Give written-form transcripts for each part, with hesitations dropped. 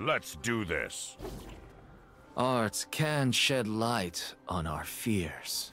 Let's do this. Art can shed light on our fears.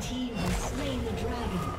team has slain the dragon.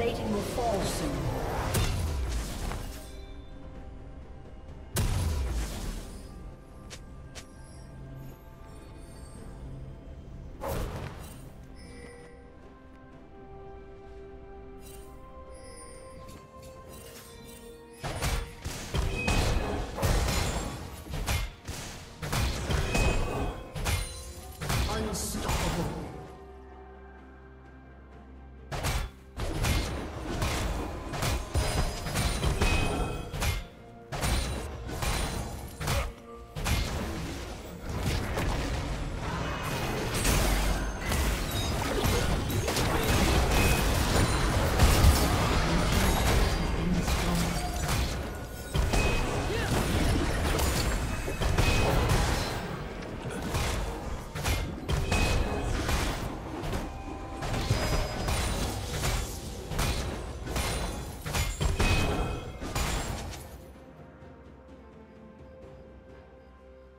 plating will fall soon.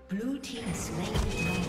Blue team slain dragon.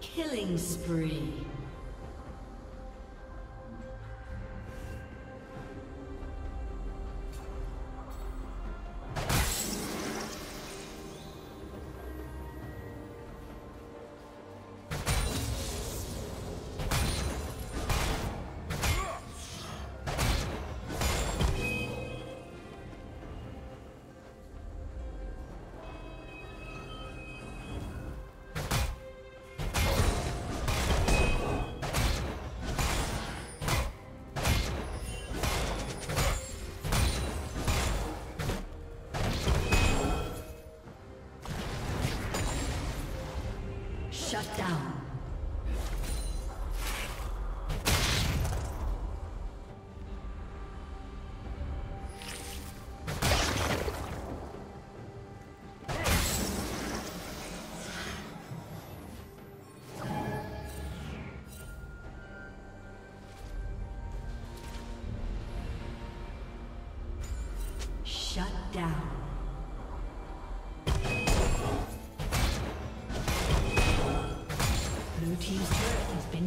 Killing spree. Shut down. Shut down. Blue team's turret has been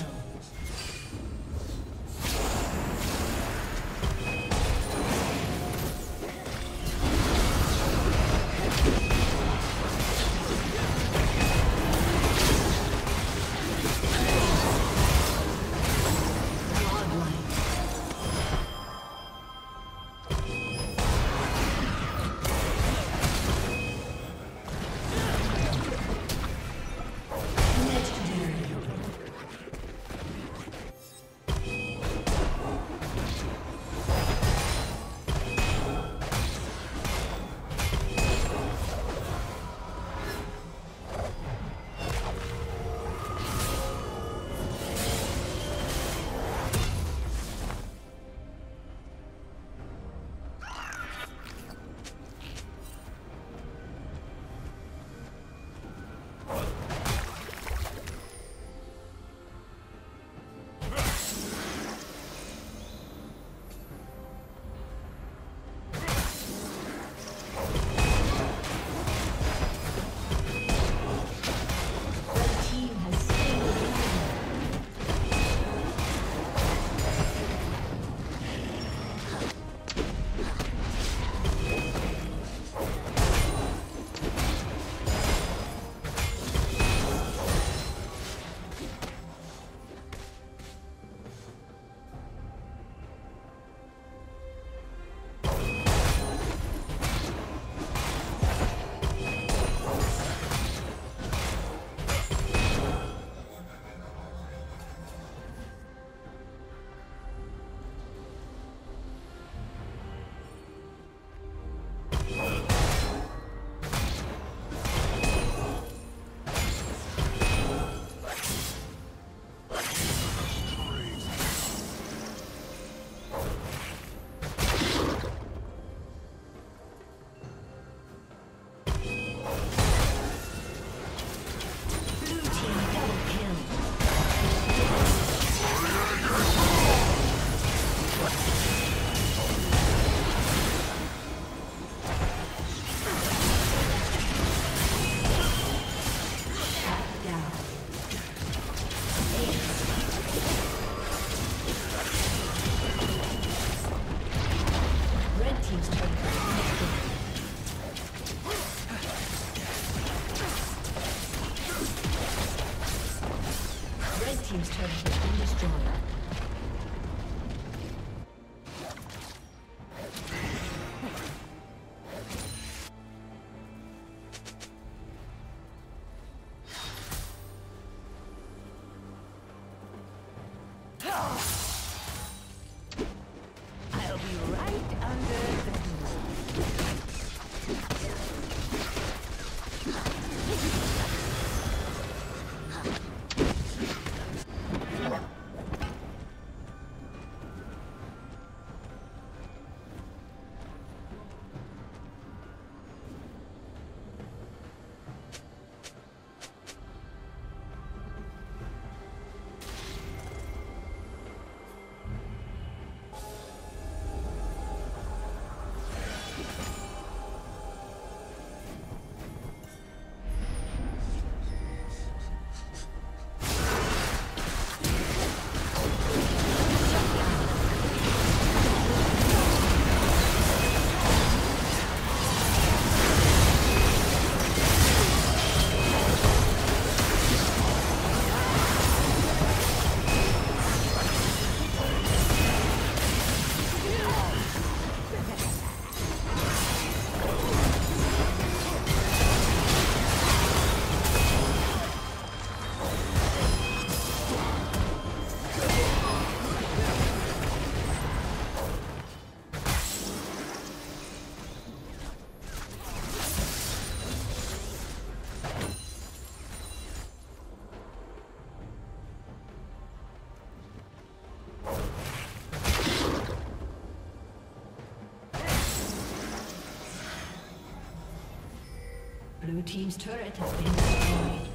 Blue team's turret has been destroyed.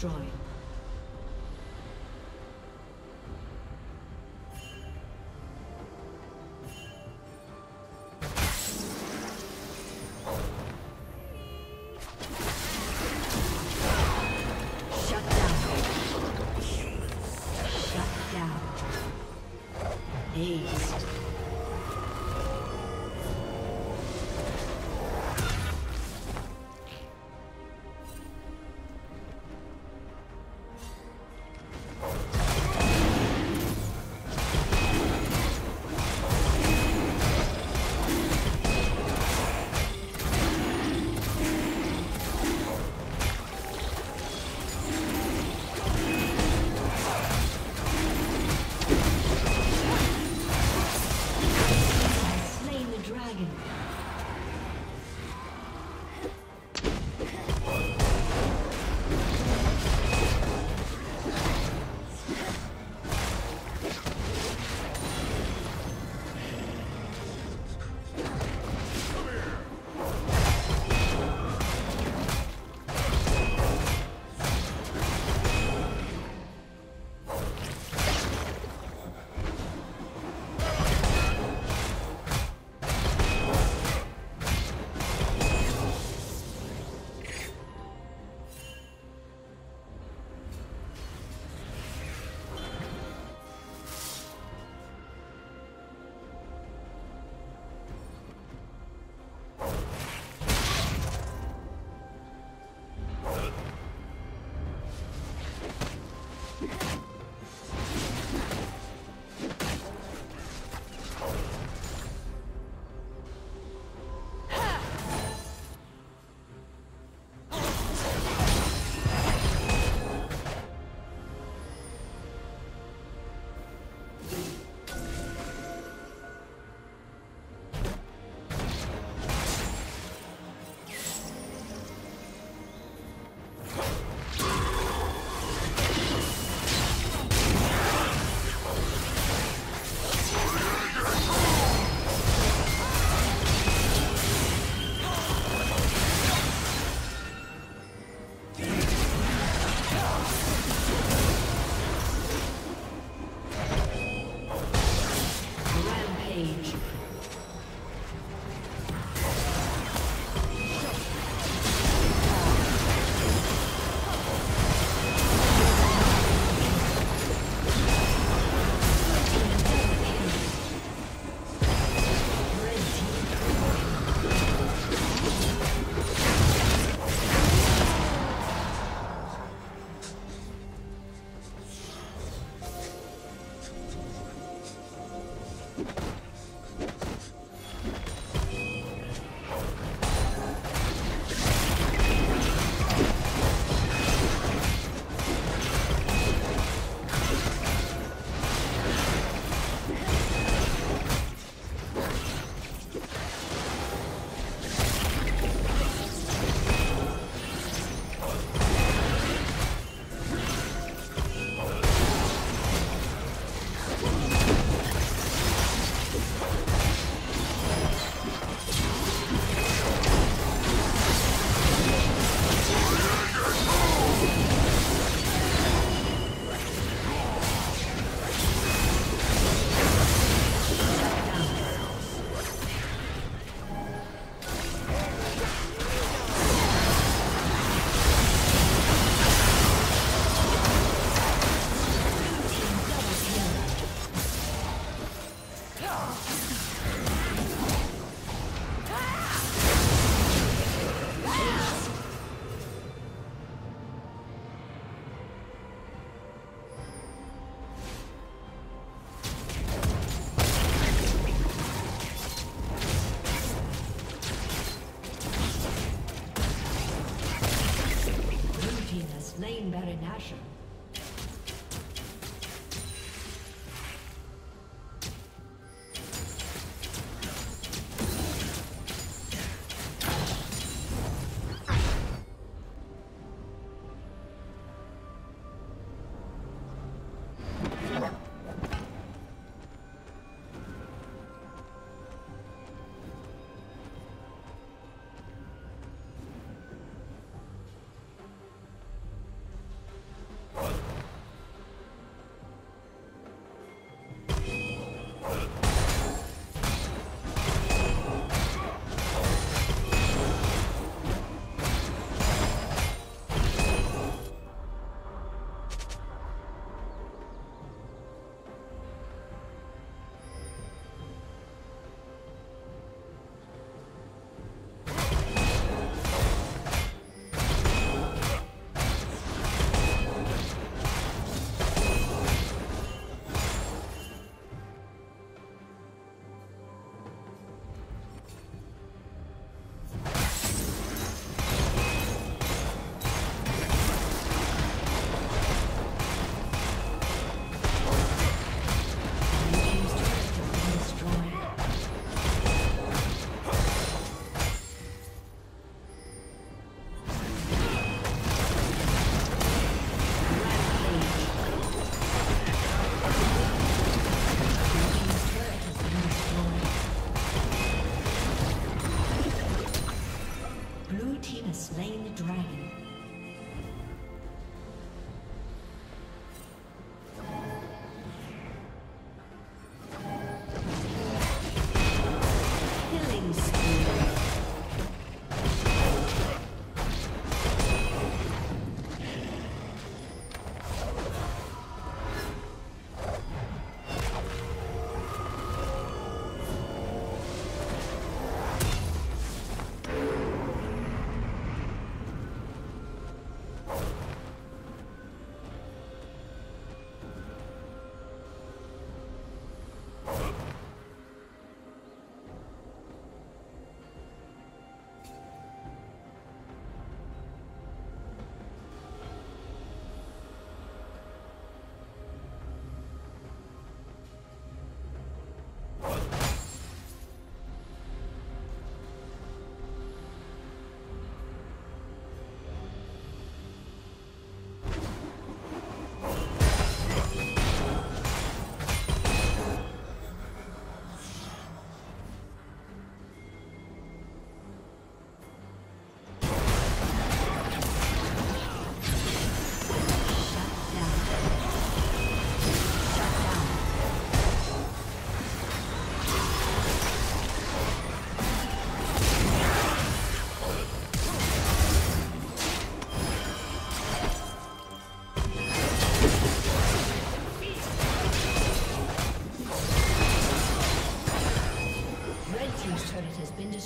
destroyed.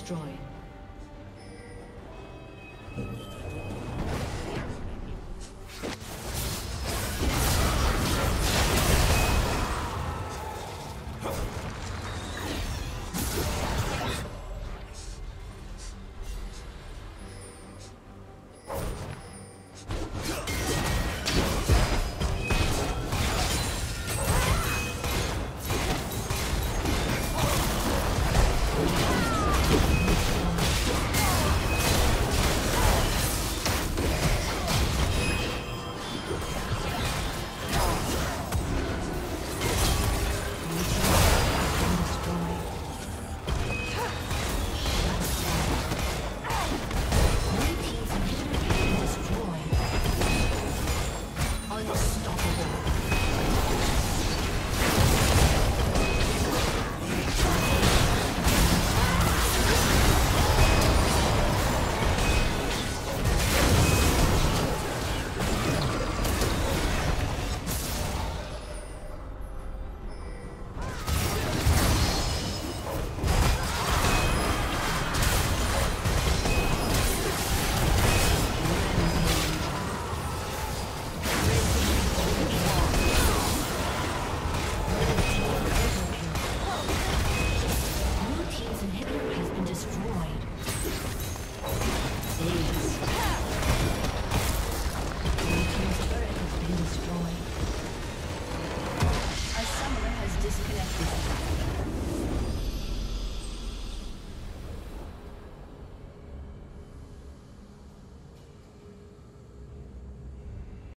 destroyed.